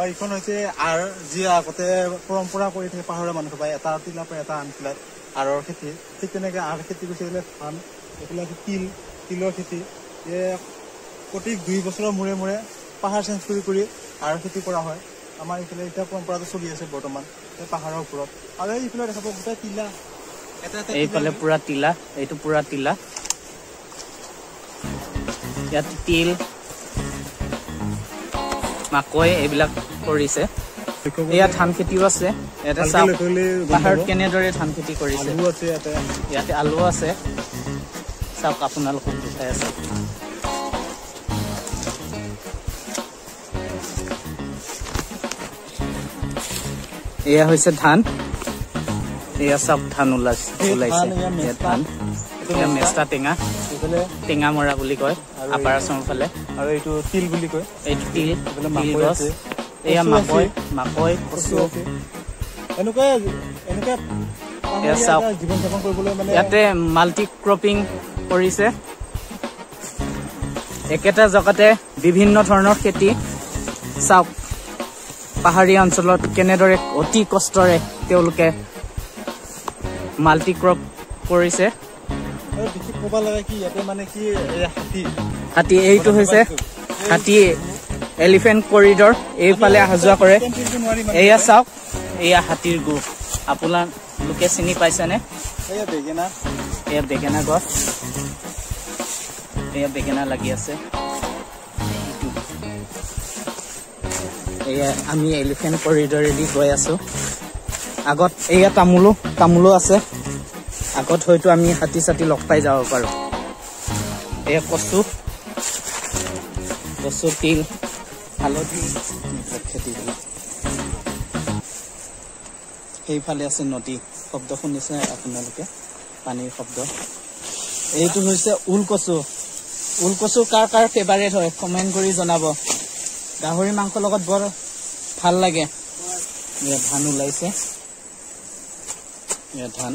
Hai kon hoise ar jia kote porompora kori thake pahora manu bai eta tila pa eta anplat aror kheti tik tene ga ar kheti gusele fan ekla til tilor kheti ye koti 2 bochor mure mure pahar change kori kori ar kheti kora hoy amar ekla eta porompora to choli ase bortoman e pahar upor are ekla dekha pa tila eta eta ei pale pura tila ei to pura tila ya til মাকৈ এবিলাক কৰিছে ইয়া ধান খেতিও আছে এটা পাহাৰত কেনেদৰে ধান খেতি কৰিছে আলু আছে ইয়াতে আলু আছে সব আপোনালোকক দেখাই আছে ইয়া হৈছে ধান ইয়া সব ধান ওলাইছে ইয়া ধান ইয়া মেষ্টা টেঙা বলে টেঙা মৰা বুলি কয় আপাৰ আছমৰ ফালে আৰু এইটো তিল বুলি কয় এইটো তিল বলে মাকৈ আছে এয়া মাকৈ কচু আছে এনেকৈ এয়া জীৱন যাপন কৰিবলৈ মানে ইয়াতে মাল্টি ক্ৰপিং কৰিছে একেটা জগতে বিভিন্ন ধৰণৰ খেতি চাওক পাহাৰীয়া অঞ্চলত কেনেদৰে অতি কষ্টৰে তেওঁলোকে মাল্টি ক্ৰপ কৰিছে হাতী এইটো হৈছে হাতী এলিফেণ্ট কৰিডৰ এইফালে অহা যোৱা কৰে এয়া চাওক এয়া হাতীৰ গু আপোনালোকে চিনি পাইছেনে এয়া বেঙেনা গছ এয়া বেঙেনা লাগি আছে এয়া আমি এলিফেণ্ট কৰিডৰেদি গৈ আছো আগত এয়া তামোলো আছে আগত হয়তো আমি হাতী চাতি লগ পাই যাব পাৰোঁ এয়া কচু তিল হালধি খেতি সেইফালে আছে নদী শব্দ শুনিছে আপোনালোকে পানীৰ শব্দ এইটো হৈছে ওলকচু কাৰ ফেভাৰেট হয় কমেণ্ট কৰি জনাব গাহৰি মাংসৰ লগত বৰ ভাল লাগে এয়া ধান ওলাইছে এয়া ধান